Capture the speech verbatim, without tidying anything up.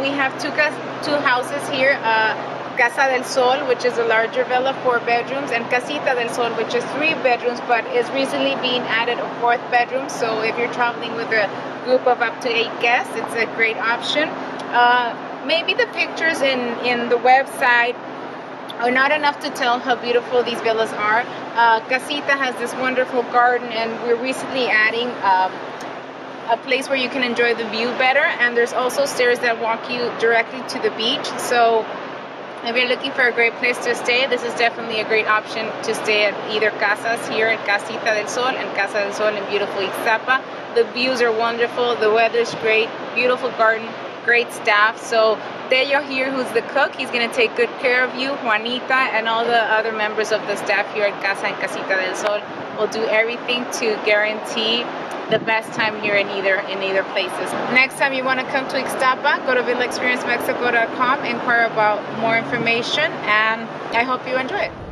we have two two houses here, uh, Casa del Sol, which is a larger villa, four bedrooms, and Casita del Sol, which is three bedrooms, but is recently being added a fourth bedroom. So if you're traveling with a group of up to eight guests, it's a great option. Uh, maybe the pictures in, in the website are not enough to tell how beautiful these villas are. Uh, Casita has this wonderful garden, and we're recently adding um, a place where you can enjoy the view better, and there's also stairs that walk you directly to the beach. So if you're looking for a great place to stay, this is definitely a great option to stay at either casas here at Casita del Sol and Casa del Sol in beautiful Ixtapa. The views are wonderful, the weather's great, beautiful garden, great staff. So Tello here, who's the cook, he's going to take good care of you. Juanita and all the other members of the staff here at Casa and Casita del Sol will do everything to guarantee the best time here in either in either places. Next time you want to come to Ixtapa, go to Villa Experience Mexico dot com, inquire about more information, and I hope you enjoy it.